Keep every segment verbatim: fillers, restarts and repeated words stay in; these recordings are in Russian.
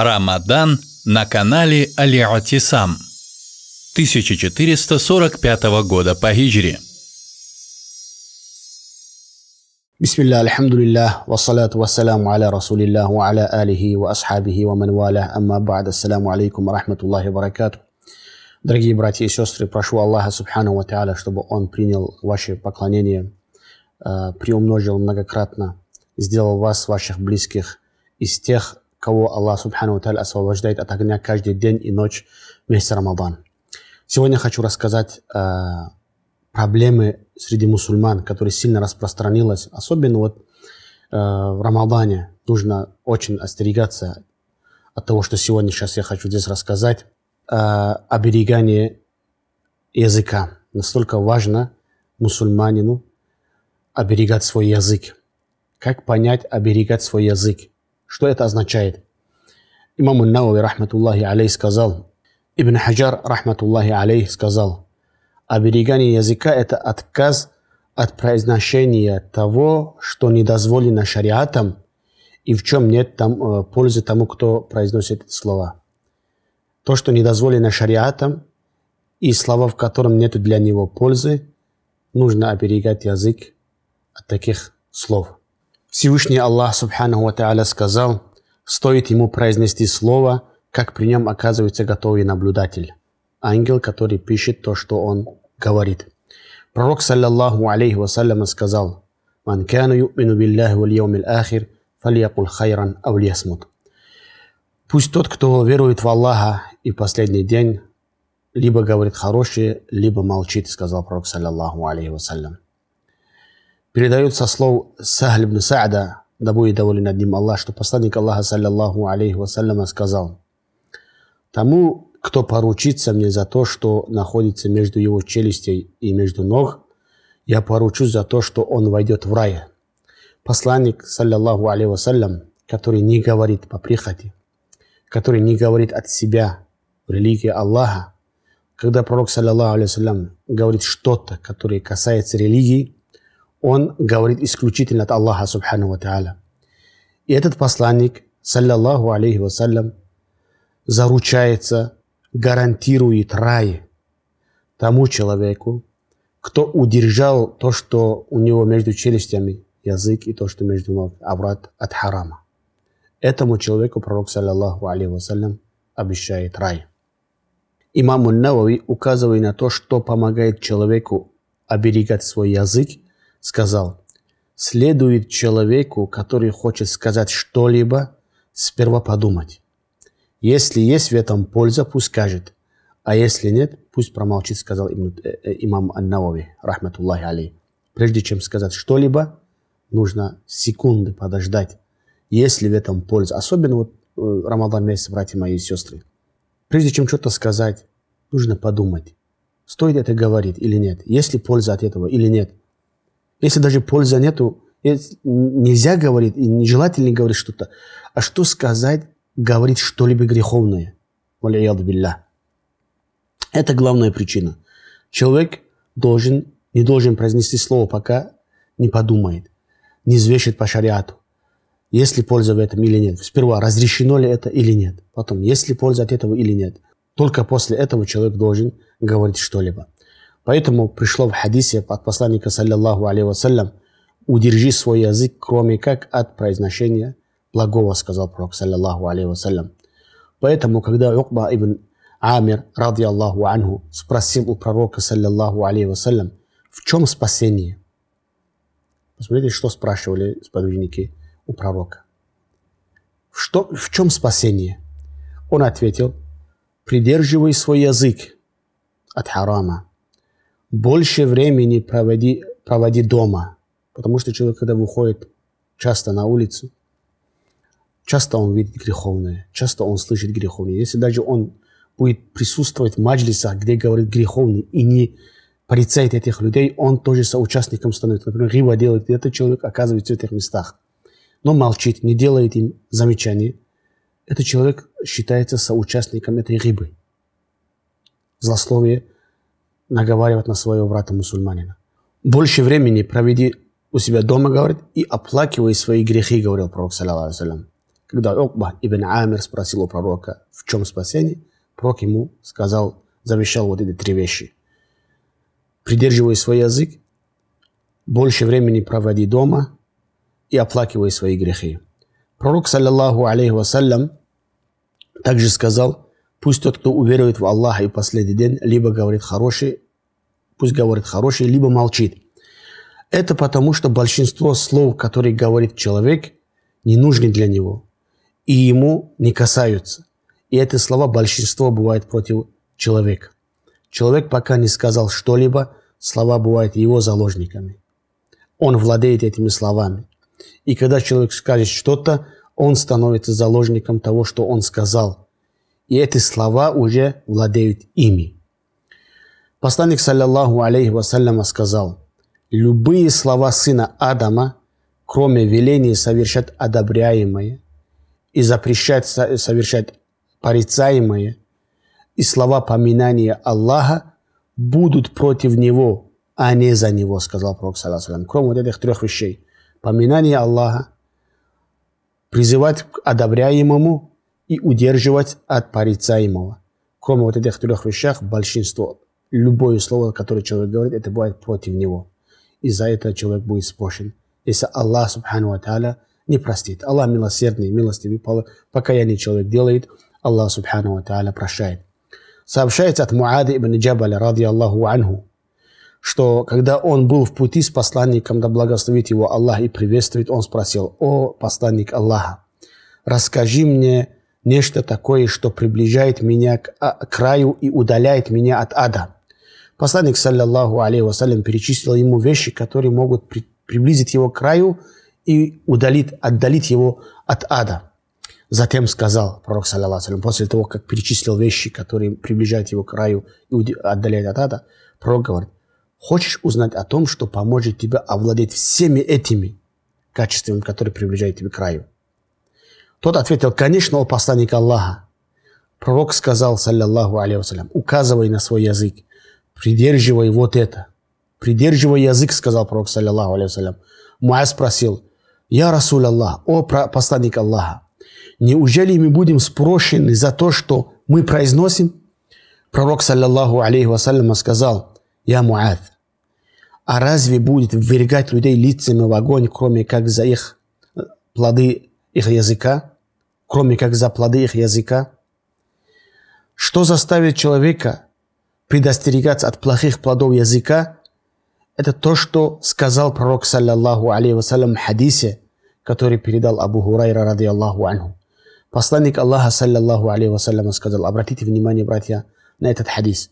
Рамадан на канале Алявати Сам тысяча четыреста сорок пятого года по хиджре. Бисмиллах, алхамдулиллах, вассалату вассаламу аля расулиллах, ва аля алихи ва асхабихи ва ман валях, амма ба'д, ассаламу алейкум ва рахматуллахи ва баракатух. Дорогие братья и сестры, прошу Аллаха субхану ва тааля, чтобы Он принял ваши поклонения, приумножил многократно, сделал вас, ваших близких, из тех, кого Аллах субхану ва тааля освобождает от огня каждый день и ночь вместе Рамадан. Сегодня хочу рассказать проблемы среди мусульман, которые сильно распространилась, особенно вот э, в Рамадане. Нужно очень остерегаться от того, что сегодня сейчас я хочу здесь рассказать. Э, оберегание языка. Настолько важно мусульманину оберегать свой язык. Как понять оберегать свой язык? Что это означает? Имам ан-Навави, рахматуллахи алейх, сказал, Ибн Хаджар, рахматуллахи алейх, сказал, оберегание языка – это отказ от произношения того, что не дозволено шариатом, и в чем нет там, пользы тому, кто произносит эти слова. То, что не дозволено шариатом, и слова, в котором нет для него пользы, нужно оберегать язык от таких слов. Всевышний Аллах, субханаху ва тааля, сказал, стоит ему произнести слово, как при нем оказывается готовый наблюдатель. Ангел, который пишет то, что он говорит. Пророк, саллаллаху алейхи вассалям, сказал, «Ман кану ю'мину биллахи валь яумил ахир, фалиякул хайран ав лиясмут». Пусть тот, кто верует в Аллаха и последний день, либо говорит хорошее, либо молчит, сказал пророк, саллаллаху алейхи вассалям. Передается слов Сахль ибн Са'да, да будет доволен над ним Аллах, что посланник Аллаха, саллаллаху алейхи вассалям, сказал, «Тому, кто поручится мне за то, что находится между его челюстей и между ног, я поручусь за то, что он войдет в рай». Посланник, саллаллаху алейхи вассалям, который не говорит по прихоти, который не говорит от себя в религии Аллаха, когда пророк, саллаллаху алейхи вассалям, говорит что-то, которое касается религии, он говорит исключительно от Аллаха, субхану ва тааля. И этот посланник, саллаллаху алейхи вассалям, заручается, гарантирует рай тому человеку, кто удержал то, что у него между челюстями язык, и то, что между ног, обрат от харама. Этому человеку пророк, саллаллаху алейхи вассалям, обещает рай. Имам ан-Навави, указывая на то, что помогает человеку оберегать свой язык, сказал, следует человеку, который хочет сказать что-либо, сперва подумать. Если есть в этом польза, пусть скажет, а если нет, пусть промолчит, сказал имам ан-Навави, рахматуллахи алейх. Прежде чем сказать что-либо, нужно секунды подождать, если в этом польза. Особенно вот Рамадан месяц, братья мои и сестры. Прежде чем что-то сказать, нужно подумать, стоит это говорить или нет, есть ли польза от этого или нет. Если даже пользы нету, нельзя говорить, и нежелательно говорить что-то, а что сказать, говорит что-либо греховное. Это главная причина. Человек должен, не должен произнести слово, пока не подумает, не взвешит по шариату, есть ли польза в этом или нет. Сперва, разрешено ли это или нет. Потом, есть ли польза от этого или нет. Только после этого человек должен говорить что-либо. Поэтому пришло в хадисе от посланника, саллаллаху алейхи вассалям, удержи свой язык, кроме как от произношения благого, сказал пророк, саллаллаху алейхи вассалям. Поэтому, когда Укба ибн Амир, ради Аллаху анху, спросил у пророка, саллаллаху алейхи вассалям, в чем спасение? Посмотрите, что спрашивали сподвижники у пророка. Что, в чем спасение? Он ответил, придерживай свой язык от харама. Больше времени проводи, проводи дома. Потому что человек, когда выходит часто на улицу, часто он видит греховное, часто он слышит греховное. Если даже он будет присутствовать в маджлисах, где говорит греховный, и не порицает этих людей, он тоже соучастником становится. Например, гиба делает, и этот человек оказывается в этих местах, но молчит, не делает им замечаний. Этот человек считается соучастником этой гибы. Злословие наговаривает на своего брата-мусульманина. Больше времени проведи у себя дома, говорит, и оплакивай свои грехи, говорил пророк, саллаллаху алейхи вассалям. Когда Укба ибн Амир спросил у пророка, в чем спасение, пророк ему сказал, завещал вот эти три вещи. Придерживай свой язык, больше времени проводи дома и оплакивай свои грехи. Пророк, саллаллаху алейхи вассалям, также сказал, пусть тот, кто уверует в Аллаха и последний день, либо говорит хороший, пусть говорит хороший, либо молчит. Это потому, что большинство слов, которые говорит человек, не нужны для него и ему не касаются. И эти слова большинство бывает против человека. Человек пока не сказал что-либо, слова бывают его заложниками. Он владеет этими словами. И когда человек скажет что-то, он становится заложником того, что он сказал. И эти слова уже владеют ими. Посланник, саллаллаху алейхи вассалям, сказал, любые слова сына Адама, кроме велений, совершать одобряемое и запрещать совершать порицаемое, и слова поминания Аллаха будут против него, а не за него, сказал пророк, саллаллаху алейхи вассалям. Кроме вот этих трех вещей. Поминание Аллаха, призывать к одобряемому и удерживать от порицаемого. Кроме вот этих трех вещах, большинство, любое слово, которое человек говорит, это бывает против него. И за это человек будет спрошен, если Аллах, субхану ва тааля, не простит. Аллах милосердный, милостивый, покаяние человек делает, Аллах, субхану ва тааля, прощает. Сообщается от Муады ибн Джабаля, ради Аллаху анху, что когда он был в пути с посланником, да благословит его Аллах и приветствует, он спросил, о посланник Аллаха, расскажи мне нечто такое, что приближает меня к краю и удаляет меня от ада. Посланник, саллаллаху алейхи вассалям, перечислил ему вещи, которые могут при, приблизить его к краю и удалить, отдалить его от ада. Затем сказал пророк, саллаллаху алейхи вассалям, после того, как перечислил вещи, которые приближают его к краю и отдаляют от ада, пророк говорит, хочешь узнать о том, что поможет тебе овладеть всеми этими качествами, которые приближают тебя к краю? Тот ответил, конечно, о посланник Аллаха. Пророк сказал, саллаллаху алейхи вассалям, указывай на свой язык. Придерживай вот это. Придерживай язык, сказал пророк, саллаллаху алейхи вассалям. Муаз спросил, я Расул Аллах, о посланник Аллаха, неужели мы будем спрошены за то, что мы произносим? Пророк, саллаллаху алейхи вассалям, сказал, я Муаз, а разве будет ввергать людей лицами в огонь, кроме как за их плоды их языка? Кроме как за плоды их языка? Что заставит человека предостерегаться от плохих плодов языка, это то, что сказал пророк, саллаллаху алейхи вассалям, в хадисе, который передал Абу Хурайра, ради Аллаху анху. Посланник Аллаха, саллаллаху алейхи вассалям, сказал, обратите внимание, братья, на этот хадис.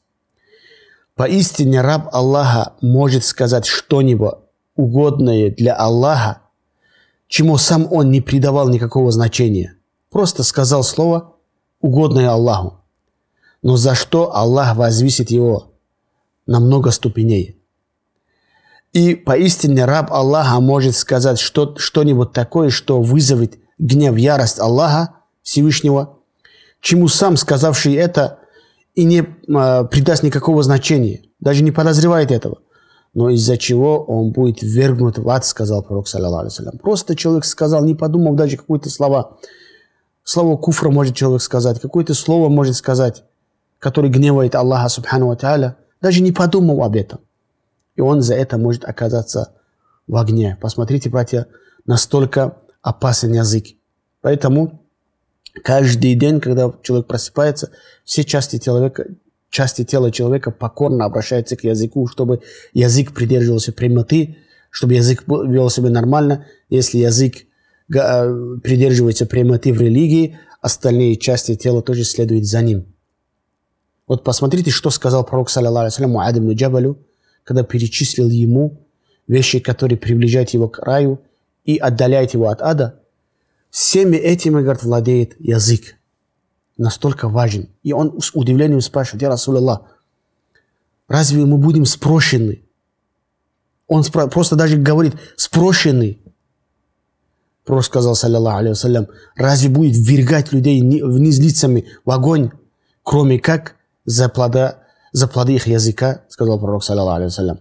Поистине раб Аллаха может сказать что-нибудь угодное для Аллаха, чему сам он не придавал никакого значения. Просто сказал слово, угодное Аллаху. Но за что Аллах возвысит его на много ступеней. И поистине раб Аллаха может сказать что-нибудь такое, что вызовет гнев, ярость Аллаха Всевышнего, чему сам сказавший это и не придаст никакого значения, даже не подозревает этого, но из-за чего он будет ввергнут в ад, сказал пророк, саллаллаху алейхи вассалям. Просто человек сказал, не подумав даже какое-то слово. Слово куфра может человек сказать, какое-то слово может сказать, который гневает Аллаха, субхану ва тааля, даже не подумал об этом. И он за это может оказаться в огне. Посмотрите, братья, настолько опасен язык. Поэтому каждый день, когда человек просыпается, все части, человека, части тела человека покорно обращаются к языку, чтобы язык придерживался прямоты, чтобы язык вел себя нормально. Если язык придерживается прямоты в религии, остальные части тела тоже следуют за ним. Вот посмотрите, что сказал пророк, саллаллаху алейхи вассалям, Муад ибн Джабалю, когда перечислил ему вещи, которые приближают его к раю и отдаляют его от ада. Всеми этими, говорит, владеет язык. Настолько важен. И он с удивлением спрашивает, я Расул Аллах, разве мы будем спрошены? Он спро... просто даже говорит, спрошены. Пророк сказал, саллаллаху алейхи вассалям, разве будет ввергать людей вниз лицами в огонь, кроме как За плода, за плоды их языка, сказал пророк, саллаллаху алейхи вассалям.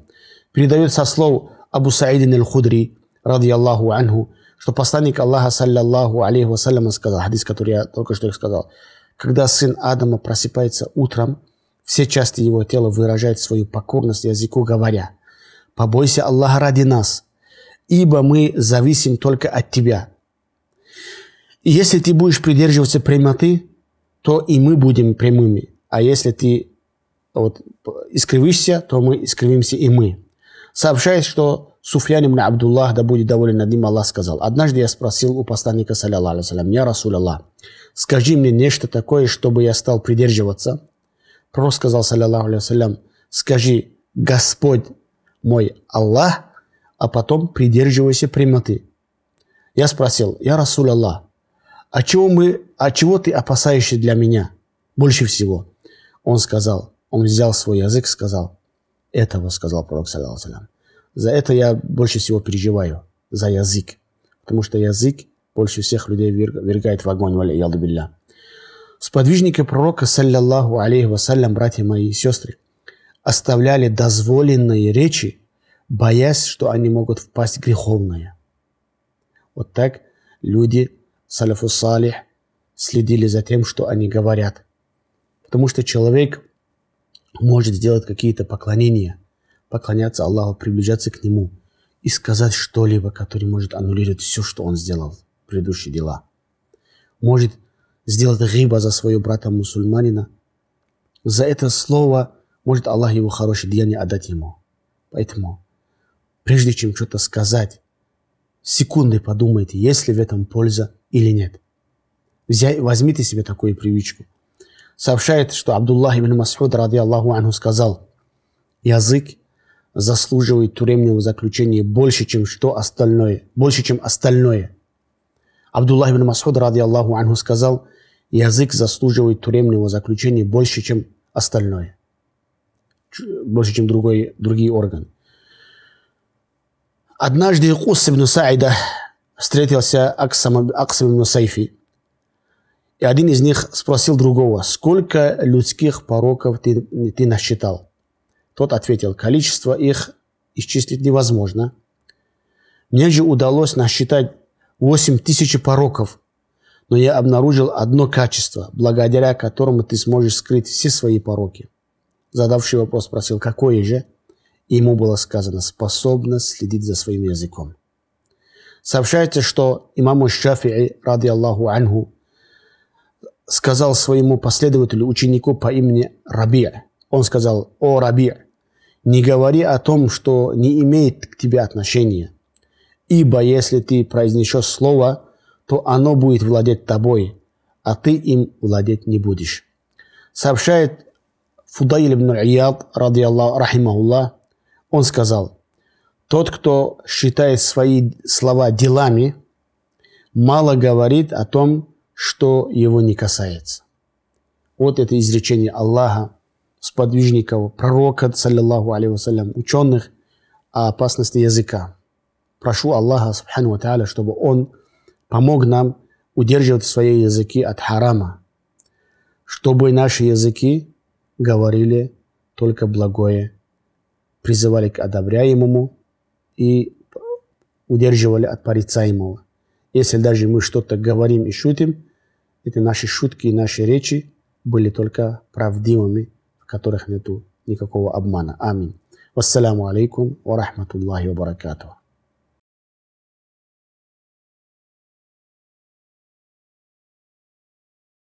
Передает со слов Абу Саида аль-Худри, ради Аллаху анху, что посланник Аллаха, саллиллаху алейхи вассалям, сказал, хадис, который я только что их сказал, когда сын Адама просыпается утром, все части его тела выражают свою покорность языку, говоря: «Побойся Аллаха ради нас, ибо мы зависим только от тебя. И если ты будешь придерживаться прямоты, то и мы будем прямыми, а если ты вот, искривишься, то мы искривимся и мы». Сообщает, что Суфьян ибн Абдуллах, да будет доволен над ним Аллах, сказал: «Однажды я спросил у посланника, саллиллаху алейхи вассалям: „Я Расул Аллах, скажи мне нечто такое, чтобы я стал придерживаться“. Пророк сказал, саллиллаху алейхи вассалям: „Скажи: Господь мой Аллах, а потом придерживайся прямоты“. Я спросил: „Я Расул Аллах, а чего, мы, а чего ты опасаешься для меня больше всего?“ Он сказал, он взял свой язык, сказал: „Этого, — сказал пророк, саллиллаху алейхи вассалям, — за это я больше всего переживаю, за язык, потому что язык больше всех людей вергает в огонь, валийяду билля“». Сподвижники пророка, саллиллаху алейхи вассалям, братья мои и сестры, оставляли дозволенные речи, боясь, что они могут впасть в греховное. Вот так люди, салафу салих, следили за тем, что они говорят. Потому что человек может сделать какие-то поклонения, поклоняться Аллаху, приближаться к Нему и сказать что-либо, которое может аннулировать все, что он сделал, предыдущие дела. Может сделать гиба за своего брата-мусульманина. За это слово может Аллах его хорошее деяние отдать ему. Поэтому, прежде чем что-то сказать, секунды подумайте, есть ли в этом польза или нет. Возьмите себе такую привычку. Сообщает, что Абдуллах ибн Мас'уд, ради Аллаху анху, сказал: «Язык заслуживает тюремного заключения больше, чем что остальное, больше, чем остальное». Абдуллах ибн Мас'уд, ради Аллаху анху, сказал: «Язык заслуживает тюремного заключения больше, чем остальное, больше, чем другой, другие органы». Однажды Кус ибн Саида встретился Аксам, Аксам ибн Сайфи, и один из них спросил другого: «Сколько людских пороков ты, ты насчитал?» Тот ответил: «Количество их исчислить невозможно. Мне же удалось насчитать восемь тысяч пороков, но я обнаружил одно качество, благодаря которому ты сможешь скрыть все свои пороки». Задавший вопрос спросил: «Какое же?» И ему было сказано: «Способность следить за своим языком». Сообщается, что имам Шафии, ради Аллаху анху, сказал своему последователю, ученику по имени Раби'. Он сказал: «О Раби', не говори о том, что не имеет к тебе отношения, ибо если ты произнесешь слово, то оно будет владеть тобой, а ты им владеть не будешь». Сообщает Фудайль ибн Ияд, ради Аллаху рахимахуллах, он сказал: «Тот, кто считает свои слова делами, мало говорит о том, что его не касается». Вот это изречение Аллаха, сподвижников пророка, саллиллаху алейхи вассалям, ученых о опасности языка. Прошу Аллаха, субхану ва тааля, чтобы Он помог нам удерживать свои языки от харама, чтобы наши языки говорили только благое, призывали к одобряемому и удерживали от порицаемого. Если даже мы что-то говорим и шутим, эти наши шутки и наши речи были только правдивыми, в которых нету никакого обмана. Аминь. Вассаламу алейкум ва рахматуллахи ва баракатуху.